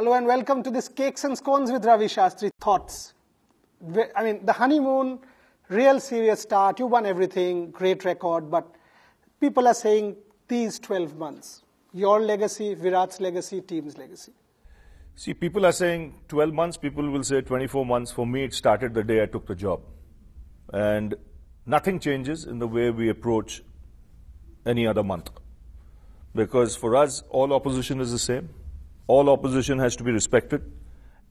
Hello and welcome to this Cakes and Scones with Ravi Shastri. Thoughts? I mean, the honeymoon, real serious start, you won everything, great record, but people are saying these 12 months, your legacy, Virat's legacy, team's legacy. See, people are saying 12 months, people will say 24 months. For me, it started the day I took the job. And nothing changes in the way we approach any other month. Because for us, all opposition is the same. All opposition has to be respected.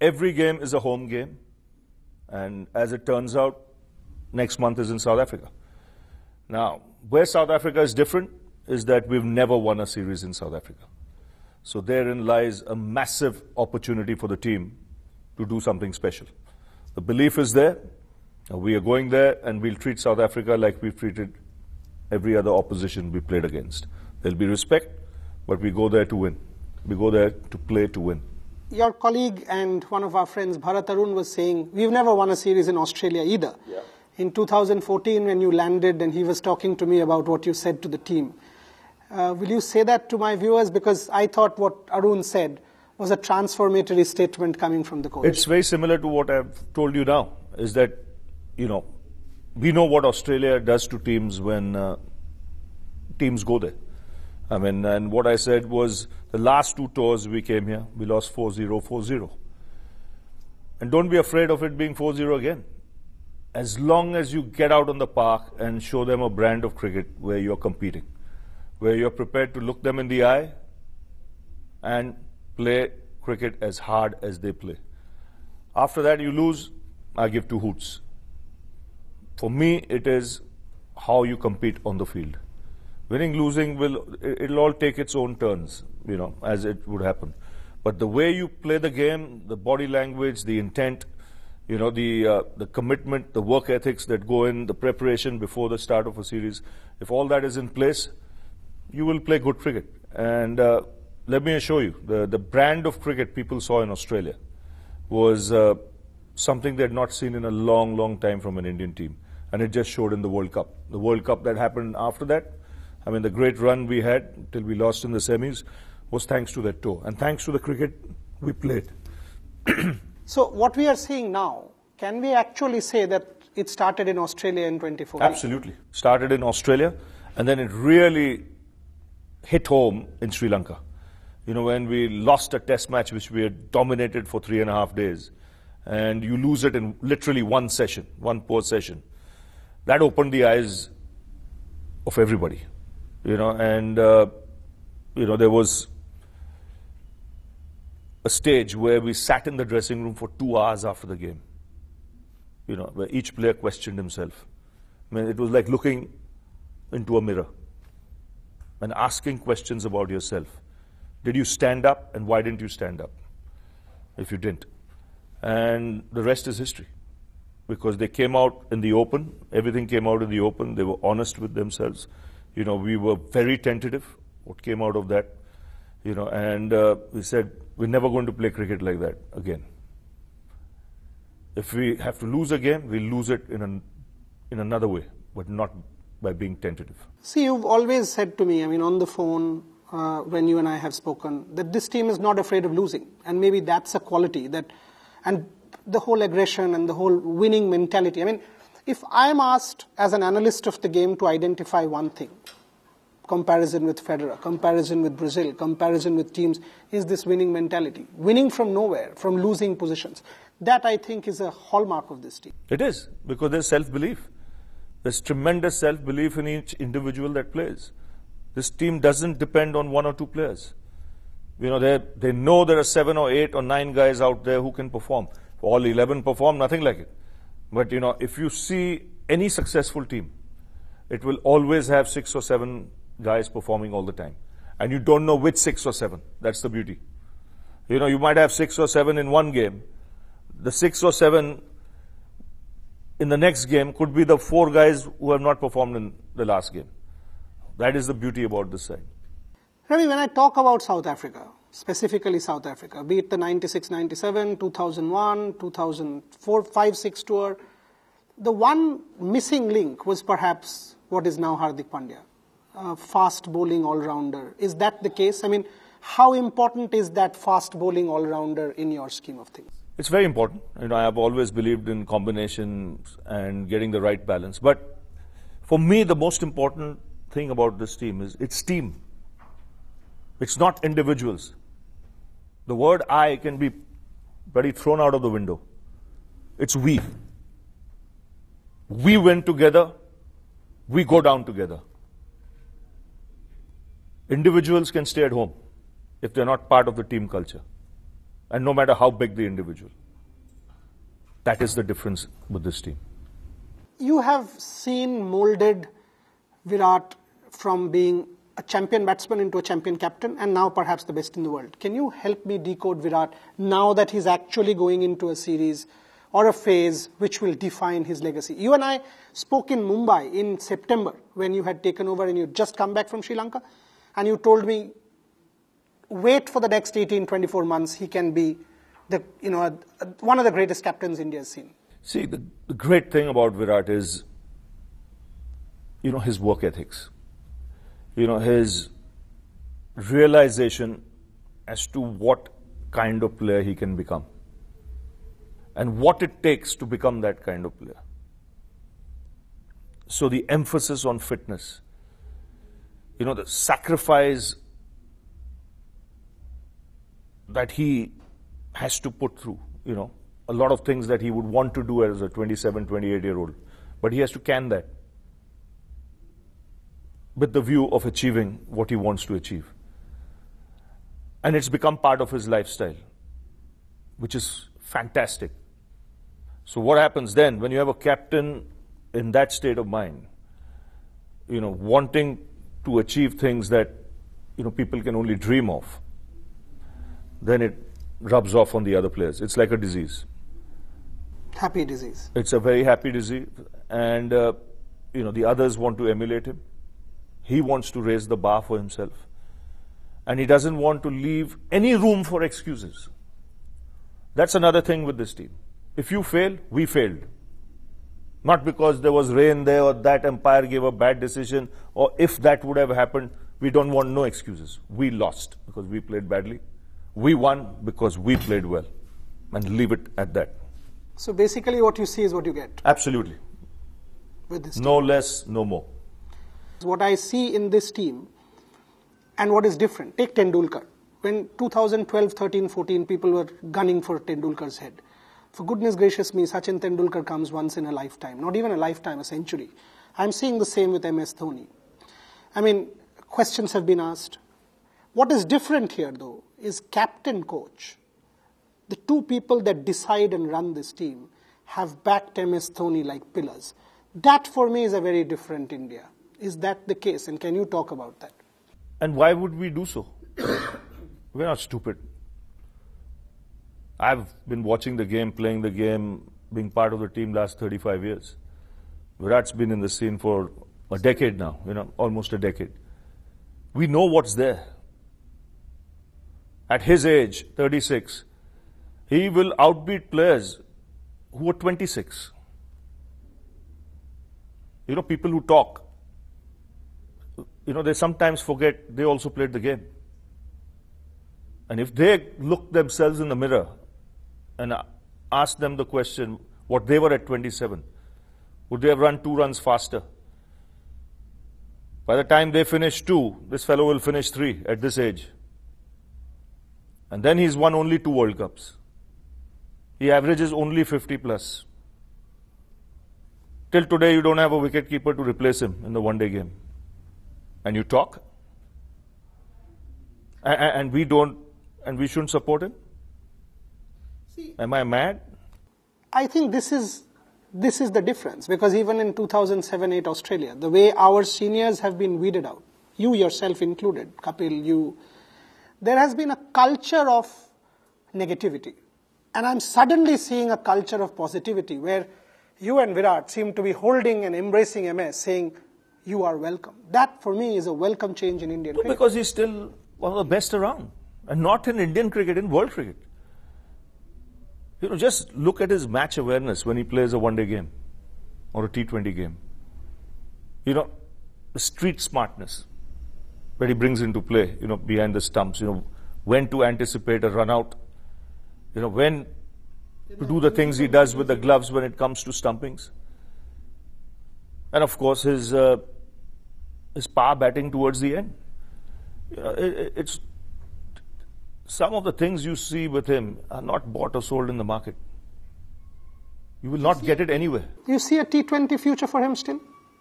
Every game is a home game. And as it turns out, next month is in South Africa. Now, where South Africa is different is that we've never won a series in South Africa. So therein lies a massive opportunity for the team to do something special. The belief is there. We are going there, and we'll treat South Africa like we've treated every other opposition we played against. There'll be respect, but we go there to win. We go there to play to win. Your colleague and one of our friends, Bharat Arun, was saying, we've never won a series in Australia either. Yeah. In 2014, when you landed, and he was talking to me about what you said to the team. Will you say that to my viewers? Because I thought what Arun said was a transformative statement coming from the coach. It's very similar to what I've told you now, is that, you know, we know what Australia does to teams when teams go there. I mean, and what I said was, the last two tours we came here, we lost 4-0, 4-0. And don't be afraid of it being 4-0 again. As long as you get out on the park and show them a brand of cricket where you're competing, where you're prepared to look them in the eye and play cricket as hard as they play. After that, you lose, I give two hoots. For me, it is how you compete on the field. Winning, losing, it'll all take its own turns, you know, as it would happen. But the way you play the game, the body language, the intent, you know, the commitment, the work ethics that go in, the preparation before the start of a series, if all that is in place, you will play good cricket. And let me assure you, the brand of cricket people saw in Australia was something they had not seen in a long, long time from an Indian team. And it just showed in the World Cup. The World Cup that happened after that, I mean, the great run we had till we lost in the semis was thanks to that tour and thanks to the cricket we played. So what we are seeing now, can we actually say that it started in Australia in 2014? Absolutely. Started in Australia, and then it really hit home in Sri Lanka. You know, when we lost a test match which we had dominated for 3.5 days, and you lose it in literally one session, one poor session, that opened the eyes of everybody. You know, and, you know, there was a stage where we sat in the dressing room for 2 hours after the game, you know, where each player questioned himself. I mean, it was like looking into a mirror and asking questions about yourself. Did you stand up, and why didn't you stand up if you didn't? And the rest is history, because they came out in the open. Everything came out in the open. They were honest with themselves. You know, we were very tentative, what came out of that, you know, and we said, we're never going to play cricket like that again. If we have to lose a game, we'll lose it in another way, but not by being tentative. See, you've always said to me, I mean, on the phone, when you and I have spoken, that this team is not afraid of losing, and maybe that's a quality, that, and the whole aggression and the whole winning mentality. I mean, if I'm asked as an analyst of the game to identify one thing, comparison with Federer, comparison with Brazil, comparison with teams, is this winning mentality. Winning from nowhere, from losing positions. That, I think, is a hallmark of this team. It is, because there's self-belief. There's tremendous self-belief in each individual that plays. This team doesn't depend on one or two players. You know, they know there are 7 or 8 or 9 guys out there who can perform. All 11 perform, nothing like it. But, you know, if you see any successful team, it will always have 6 or 7 guys performing all the time. And you don't know which 6 or 7. That's the beauty. You know, you might have 6 or 7 in one game. The 6 or 7 in the next game could be the 4 guys who have not performed in the last game. That is the beauty about this side. Ravi, when I talk about South Africa, specifically South Africa, be it the 96-97, 2001, 2004, 5-6 tour. The one missing link was perhaps what is now Hardik Pandya, a fast bowling all-rounder. Is that the case? I mean, How important is that fast bowling all-rounder in your scheme of things? It's very important. You know, I have always believed in combinations and getting the right balance. But for me, the most important thing about this team is it's team. It's not individuals. The word I can be pretty thrown out of the window. It's we. We win together. We go down together. Individuals can stay at home if they're not part of the team culture. And no matter how big the individual. That is the difference with this team. You have seen molded Virat from being a champion batsman into a champion captain and now perhaps the best in the world. Can you help me decode Virat now that he's actually going into a series or a phase which will define his legacy? You and I spoke in Mumbai in September when you had taken over and you'd just come back from Sri Lanka, and you told me, wait for the next 18, 24 months, he can be the, you know, one of the greatest captains India has seen. See, the great thing about Virat is, you know, his work ethics. You know, his realization as to what kind of player he can become. And what it takes to become that kind of player. So the emphasis on fitness, you know, the sacrifice that he has to put through, you know, a lot of things that he would want to do as a 27, 28-year-old, but he has to can that with the view of achieving what he wants to achieve. And it's become part of his lifestyle, which is fantastic. So what happens then when you have a captain in that state of mind, you know, wanting to achieve things that, you know, people can only dream of, then it rubs off on the other players. It's like a disease. Happy disease. It's a very happy disease. And, you know, the others want to emulate him. He wants to raise the bar for himself. And he doesn't want to leave any room for excuses. That's another thing with this team. If you fail, we failed. Not because there was rain there or that umpire gave a bad decision, or if that would have happened, we don't want no excuses. We lost because we played badly. We won because we played well. And leave it at that. So basically what you see is what you get. Absolutely. With this team. No less, no more. What I see in this team and what is different, take Tendulkar. When 2012, 13, 14, people were gunning for Tendulkar's head. For goodness gracious me, Sachin Tendulkar comes once in a lifetime. Not even a lifetime, a century. I'm seeing the same with MS Dhoni. I mean, questions have been asked. What is different here, though, is captain coach. The two people that decide and run this team have backed MS Dhoni like pillars. That, for me, is a very different India. Is that the case? And can you talk about that? And why would we do so? We're not stupid. I've been watching the game, playing the game, being part of the team last 35 years. Virat's been in the scene for a decade now, you know, almost a decade. We know what's there. At his age, 36, he will outbeat players who are 26. You know, people who talk, you know, they sometimes forget they also played the game. And if they look themselves in the mirror and ask them the question, what they were at 27, would they have run 2 runs faster? By the time they finish 2, this fellow will finish 3 at this age. And then he's won only 2 World Cups. He averages only 50 plus. Till today, you don't have a wicketkeeper to replace him in the one-day game. And you talk? And we don't... And we shouldn't support him? See, am I mad? I think this is the difference, because even in 2007-8 Australia, the way our seniors have been weeded out, you yourself included, Kapil, you, there has been a culture of negativity. And I'm suddenly seeing a culture of positivity where you and Virat seem to be holding and embracing MS, saying, you are welcome. That, for me, is a welcome change in Indian cricket. Because he's still one of the best around. And not in Indian cricket, in world cricket. You know, just look at his match awareness when he plays a one-day game or a T20 game. You know, the street smartness. that he brings into play, you know, behind the stumps, you know, when to anticipate a run out, you know, when to do the things he does with the gloves when it comes to stumpings. And of course, his power batting towards the end. You know, it's some of the things you see with him are not bought or sold in the market. You will not get it anywhere. Do you see a T20 future for him still?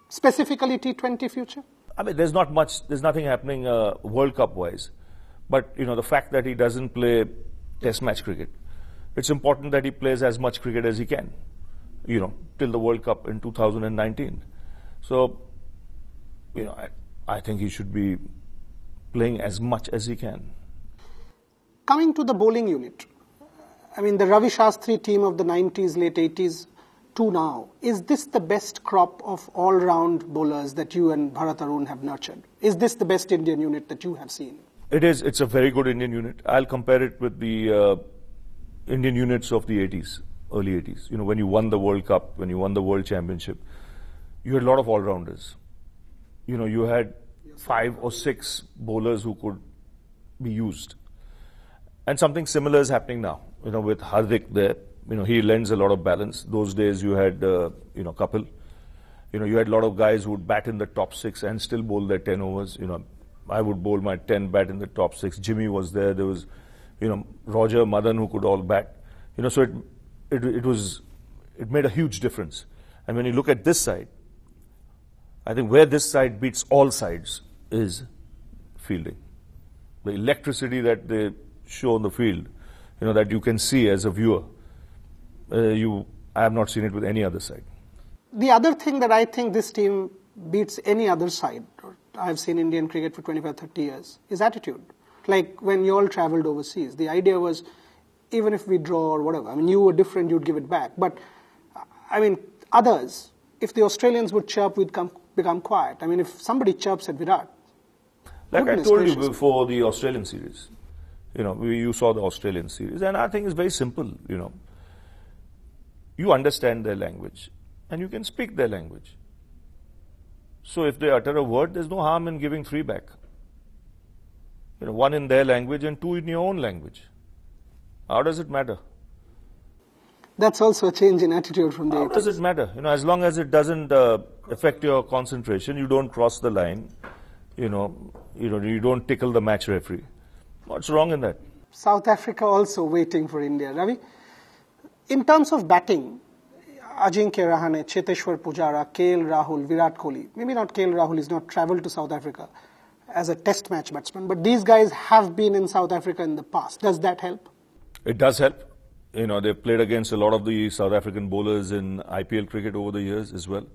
Specifically T20 future? I mean, there's not much, there's nothing happening World Cup-wise. But, you know, the fact that he doesn't play Test match cricket, it's important that he plays as much cricket as he can, you know, till the World Cup in 2019. So, you know, I think he should be playing as much as he can. Coming to the bowling unit, I mean, the Ravi Shastri team of the 90s, late 80s to now, is this the best crop of all-round bowlers that you and Bharat Arun have nurtured? Is this the best Indian unit that you have seen? It is. It's a very good Indian unit. I'll compare it with the Indian units of the 80s, early 80s. You know, when you won the World Cup, when you won the World Championship, you had a lot of all-rounders. You know, you had 5 or 6 bowlers who could be used. And something similar is happening now, you know, with Hardik there. You know, he lends a lot of balance. Those days you had, you know, Kapil. You know, you had a lot of guys who would bat in the top 6 and still bowl their 10 overs, you know. I would bowl my 10, bat in the top 6. Jimmy was there. There was, you know, Roger, Madan, who could all bat. You know, so it made a huge difference. And when you look at this side, I think where this side beats all sides is fielding. The electricity that they show on the field, you know, that you can see as a viewer, I have not seen it with any other side. The other thing that I think this team beats any other side, I've seen Indian cricket for 25-30 years, is attitude. Like when you all travelled overseas, the idea was, even if we draw or whatever, I mean, you were different, you'd give it back. But, I mean, others, if the Australians would chirp, we'd become quiet. I mean, if somebody chirps at Virat. Like I told you before the Australian series, you know, you saw the Australian series, and I think it's very simple, you know. You understand their language, and you can speak their language. So if they utter a word, there's no harm in giving 3 back. You know, 1 in their language and 2 in your own language. How does it matter? That's also a change in attitude from the 80s. How does it matter? You know, as long as it doesn't affect your concentration, you don't cross the line, you know, you don't tickle the match referee. What's wrong in that? South Africa also waiting for India. Ravi, in terms of batting, Ajinkya Rahane, Cheteshwar Pujara, KL Rahul, Virat Kohli. Maybe not KL Rahul, he's not travelled to South Africa as a test match batsman, but these guys have been in South Africa in the past. Does that help? It does help. You know, they've played against a lot of the South African bowlers in IPL cricket over the years as well.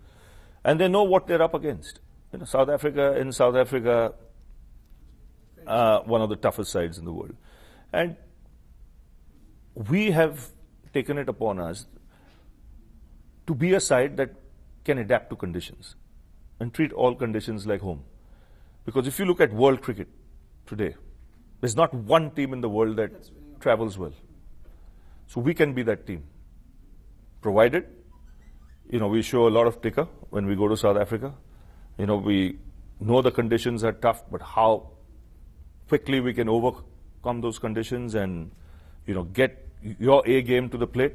And they know what they're up against. You know, South Africa, one of the toughest sides in the world. And we have taken it upon us to be a side that can adapt to conditions and treat all conditions like home. Because if you look at world cricket today, there's not one team in the world that travels well. So we can be that team. Provided, you know, we show a lot of ticker when we go to South Africa. You know, we know the conditions are tough, but how quickly we can overcome those conditions and, you know, get your A game to the plate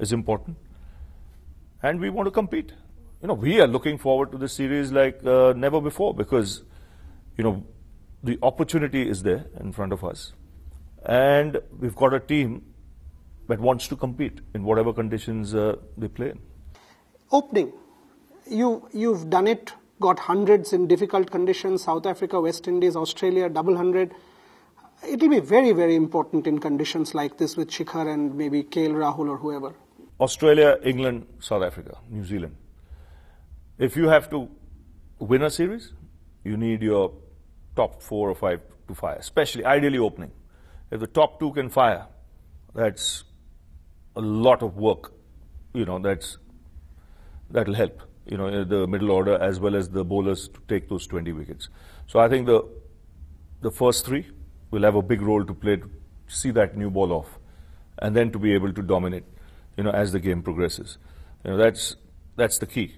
is important. And we want to compete. You know, we are looking forward to this series like never before because, you know, the opportunity is there in front of us. And we've got a team that wants to compete in whatever conditions they play in. Opening. You've done it, got hundreds in difficult conditions, South Africa, West Indies, Australia, double 100. It'll be very, very important in conditions like this with Shikhar and maybe KL Rahul or whoever. Australia, England, South Africa, New Zealand. If you have to win a series, you need your top 4 or 5 to fire, especially ideally opening. If the top 2 can fire, that's a lot of work. You know, that'll help, you know, the middle order as well as the bowlers to take those 20 wickets. So I think the first 3 will have a big role to play to see that new ball off and then to be able to dominate, you know, as the game progresses. You know, that's the key.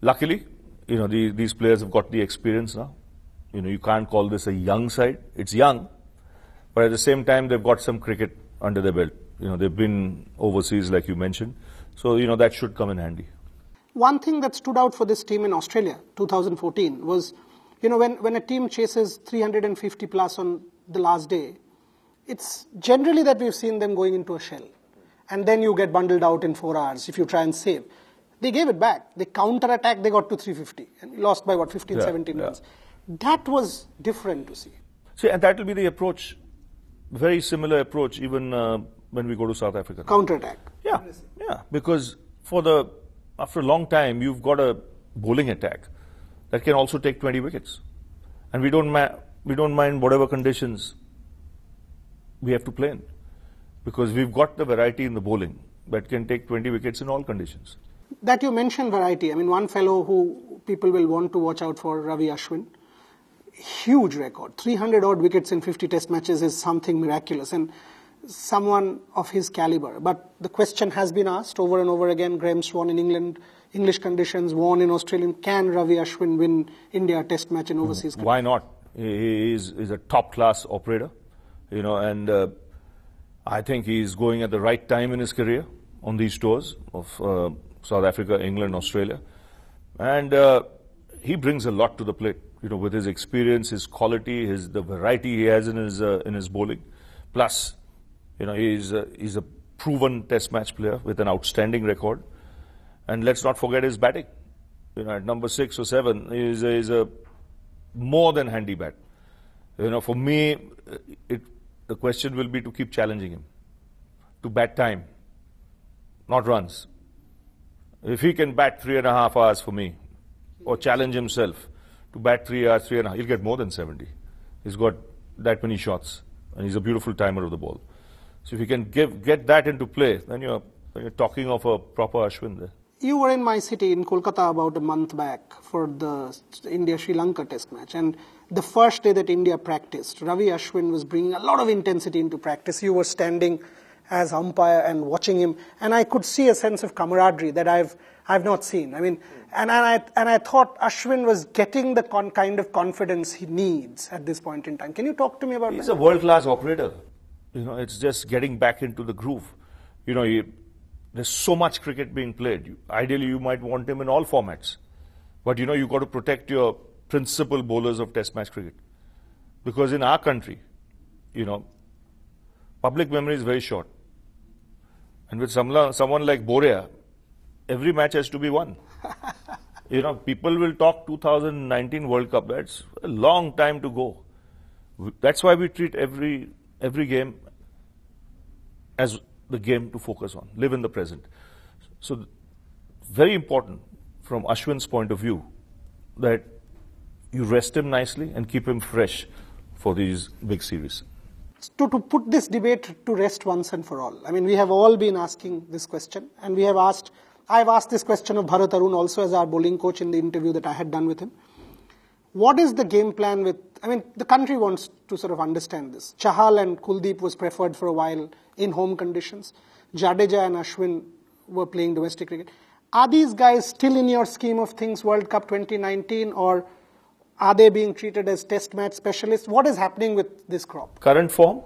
Luckily, you know, these players have got the experience now. you can't call this a young side. It's young, but at the same time, they've got some cricket under their belt. They've been overseas, like you mentioned. So, that should come in handy. One thing that stood out for this team in Australia, 2014, was, when a team chases 350 plus on the last day, it's generally that we've seen them going into a shell. And then you get bundled out in 4 hours if you try and save. They gave it back. They counter-attacked. They got to 350 and lost by, 15, 17 runs. That was different to see. See, and that will be the approach, very similar approach, even when we go to South Africa. Counter-attack. Yeah, yeah, because after a long time, you've got a bowling attack that can also take 20 wickets. And we don't mind whatever conditions we have to play in, because we've got the variety in the bowling that can take 20 wickets in all conditions. That you mentioned variety, I mean, one fellow who people will want to watch out for, Ravi Ashwin, huge record. 300-odd wickets in 50 test matches is something miraculous, and someone of his caliber. But the question has been asked over and over again, Graeme Swann in England, English conditions, Warren in Australian, can Ravi Ashwin win India a test match in overseas conditions? Why not? He is a top-class operator, and I think he's going at the right time in his career on these tours of South Africa, England, Australia. And he brings a lot to the plate, with his experience, his quality, the variety he has in his bowling. Plus, he's a proven test match player with an outstanding record. And let's not forget his batting. At number 6 or 7, he's a more than handy bat. For me, the question will be to keep challenging him, to bat time, not runs. If he can bat 3.5 hours for me, or challenge himself to bat 3 hours, 3.5, he'll get more than 70. He's got that many shots, and he's a beautiful timer of the ball. So if you can get that into play, then you're talking of a proper Ashwin there. You were in my city in Kolkata about a month back for the India-Sri Lanka test match. And the first day that India practiced, Ravi Ashwin was bringing a lot of intensity into practice. You were standing as umpire and watching him. And I could see a sense of camaraderie that I've not seen. I mean, and I thought Ashwin was getting the kind of confidence he needs at this point in time. Can you talk to me about that? He's a world-class operator. It's just getting back into the groove. There's so much cricket being played. Ideally, you might want him in all formats. But, you've got to protect your principal bowlers of test match cricket. Because in our country, public memory is very short. And with someone like Borea, every match has to be won. People will talk 2019 World Cup. That's a long time to go. That's why we treat every game as the game to focus on, live in the present. So very important from Ashwin's point of view that you rest him nicely and keep him fresh for these big series. To put this debate to rest once and for all, I mean, we have all been asking this question, and I've asked this question of Bharat Arun also as our bowling coach in the interview that I had done with him. What is the game plan the country wants to sort of understand this. Chahal and Kuldeep was preferred for a while in home conditions. Jadeja and Ashwin were playing domestic cricket. Are these guys still in your scheme of things, World Cup 2019, or are they being treated as test match specialists? What is happening with this crop? Current form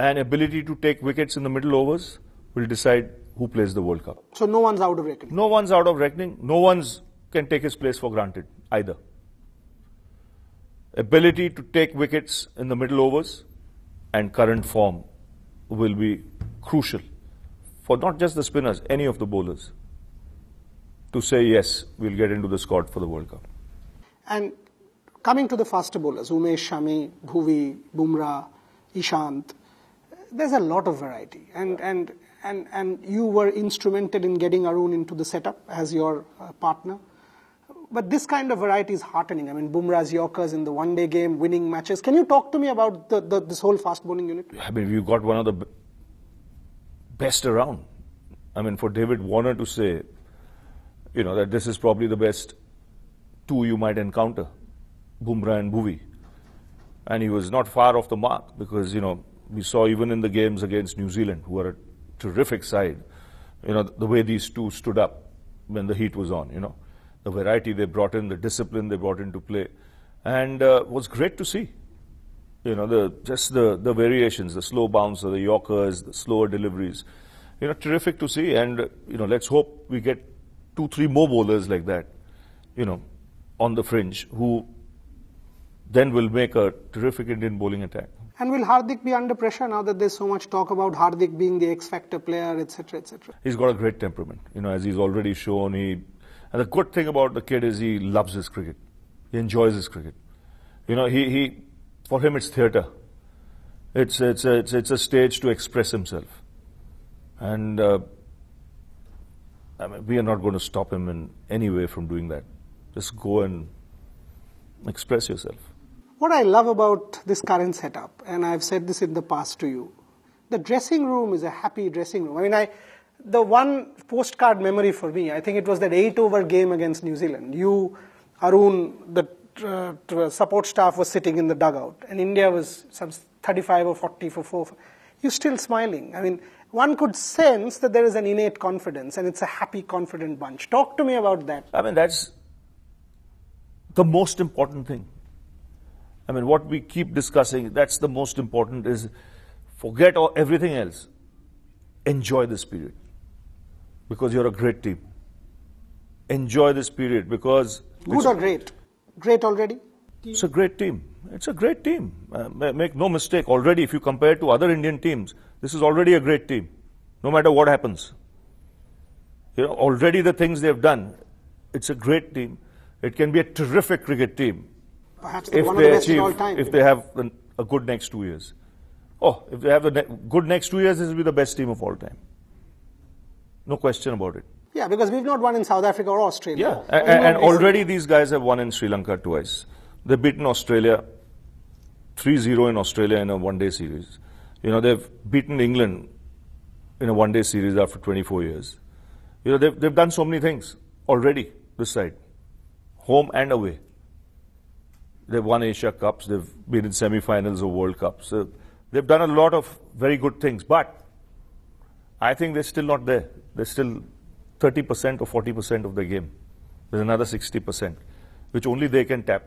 and ability to take wickets in the middle overs will decide who plays the World Cup. So no one's out of reckoning? No one's out of reckoning. No one's can take his place for granted either. Ability to take wickets in the middle overs and current form will be crucial for not just the spinners, any of the bowlers, to say, yes, we'll get into the squad for the World Cup. And coming to the faster bowlers, Umesh, Shami, Bhuvi, Bumrah, Ishant, there's a lot of variety. And you were instrumental in getting Arun into the setup as your partner. But this kind of variety is heartening. I mean, Bumrah's Yorkers in the one-day game, winning matches. Can you talk to me about this whole fast-bowling unit? I mean, we've got one of the best around. I mean, for David Warner to say, that this is probably the best two you might encounter, Bumrah and Bhuvi. And he was not far off the mark because, we saw even in the games against New Zealand, who are a terrific side, the way these two stood up when the heat was on, The variety they brought in, the discipline they brought into play. and was great to see. You know, just the variations, the slow bounce, the yorkers, the slower deliveries. You know, terrific to see, and you know, let's hope we get 2-3 more bowlers like that, you know, on the fringe, who then will make a terrific Indian bowling attack. And will Hardik be under pressure now that there's so much talk about Hardik being the X-factor player, etc., etc.? He's got a great temperament, you know, as he's already shown. And the good thing about the kid is he loves his cricket. He enjoys his cricket. You know, for him it's theatre. It's a stage to express himself. And I mean, we are not going to stop him in any way from doing that. Just go and express yourself. What I love about this current setup, and I've said this in the past to you, the dressing room is a happy dressing room. I mean, the one postcard memory for me, I think it was that 8-over game against New Zealand. You, Arun, the support staff was sitting in the dugout, and India was some 35 or 40 for 4. You're still smiling. I mean, one could sense that there is an innate confidence, and it's a happy, confident bunch. Talk to me about that. I mean, that's the most important thing. I mean, what we keep discussing, that's the most important, is forget everything else. Enjoy this period, because you're a great team. Enjoy this period, because... Good or great? Great already? It's a great team. It's a great team. Make no mistake, already if you compare to other Indian teams, this is already a great team, no matter what happens. You know, already the things they've done, it's a great team. It can be a terrific cricket team. Perhaps one of the best in all time. If they have a good next 2 years. Oh, if they have a good next 2 years, this will be the best team of all time. No question about it. Yeah, because we've not won in South Africa or Australia. Yeah, and already these guys have won in Sri Lanka twice. They've beaten Australia 3-0 in Australia in a one-day series. You know, they've beaten England in a one-day series after 24 years. You know, they've done so many things already this side, home and away. They've won Asia Cups. They've been in semi-finals of World Cups. So they've done a lot of very good things, but I think they're still not there. They're still 30% or 40% of the game. There's another 60%, which only they can tap.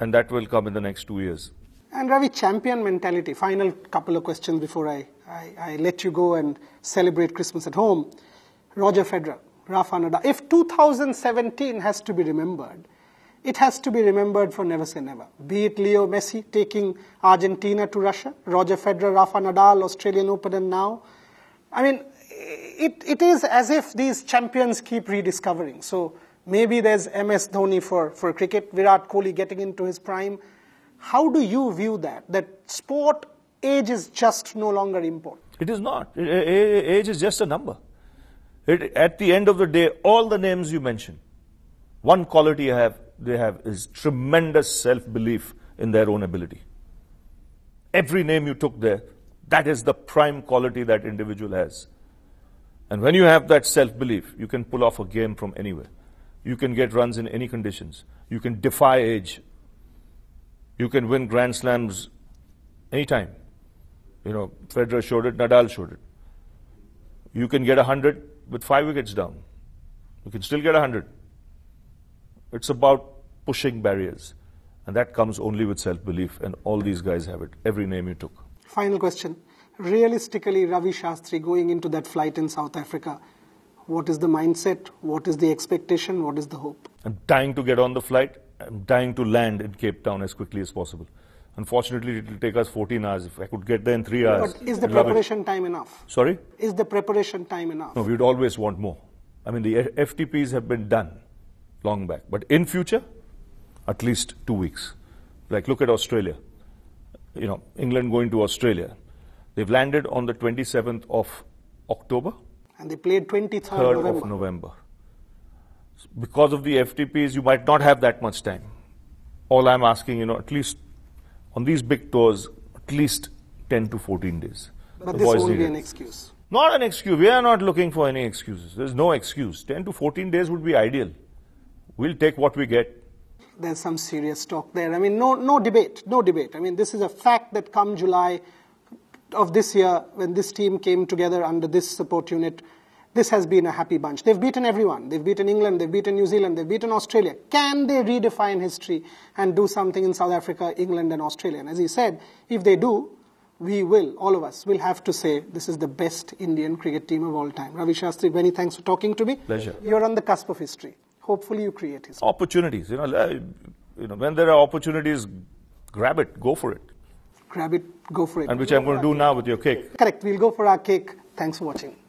And that will come in the next 2 years. And Ravi, champion mentality. Final couple of questions before I let you go and celebrate Christmas at home. Roger Federer, Rafa Nadal. If 2017 has to be remembered, it has to be remembered for never say never. Be it Leo Messi taking Argentina to Russia, Roger Federer, Rafa Nadal, Australian Open and now. I mean, it is as if these champions keep rediscovering. So maybe there's MS Dhoni for cricket, Virat Kohli getting into his prime. How do you view that? That sport age is just no longer important. It is not. Age is just a number. At the end of the day, all the names you mentioned, one quality they have is tremendous self-belief in their own ability. Every name you took there, that is the prime quality that individual has. And when you have that self-belief, you can pull off a game from anywhere. You can get runs in any conditions. You can defy age. You can win Grand Slams anytime. You know, Federer showed it, Nadal showed it. You can get 100 with 5 wickets down. You can still get 100. It's about pushing barriers. And that comes only with self-belief. And all these guys have it, every name you took. Final question. Realistically, Ravi Shastri, going into that flight in South Africa, what is the mindset? What is the expectation? What is the hope? I'm dying to get on the flight. I'm dying to land in Cape Town as quickly as possible. Unfortunately, it will take us 14 hours. If I could get there in 3 hours. But is the preparation time enough? Sorry? Is the preparation time enough? No, we'd always want more. I mean, the FTPs have been done long back. But in future, at least 2 weeks. Like, look at Australia. You know, England going to Australia. They've landed on the 27th of October. And they played 23rd of November. Because of the FTPs, you might not have that much time. All I'm asking, you know, at least on these big tours, at least 10 to 14 days. But this won't be an excuse. Not an excuse. We are not looking for any excuses. There's no excuse. 10 to 14 days would be ideal. We'll take what we get. There's some serious talk there. I mean, no debate. No debate. I mean, this is a fact that come July of this year, when this team came together under this support unit, this has been a happy bunch. They've beaten everyone. They've beaten England, they've beaten New Zealand, they've beaten Australia. Can they redefine history and do something in South Africa, England and Australia? And as he said, if they do, we will, all of us, will have to say this is the best Indian cricket team of all time. Ravi Shastri, many thanks for talking to me. Pleasure. You're on the cusp of history. Hopefully you create history. Opportunities, when there are opportunities, grab it, go for it. Grab it, go for it. And which I'm going to do now with your cake. Correct, we'll go for our cake. Thanks for watching.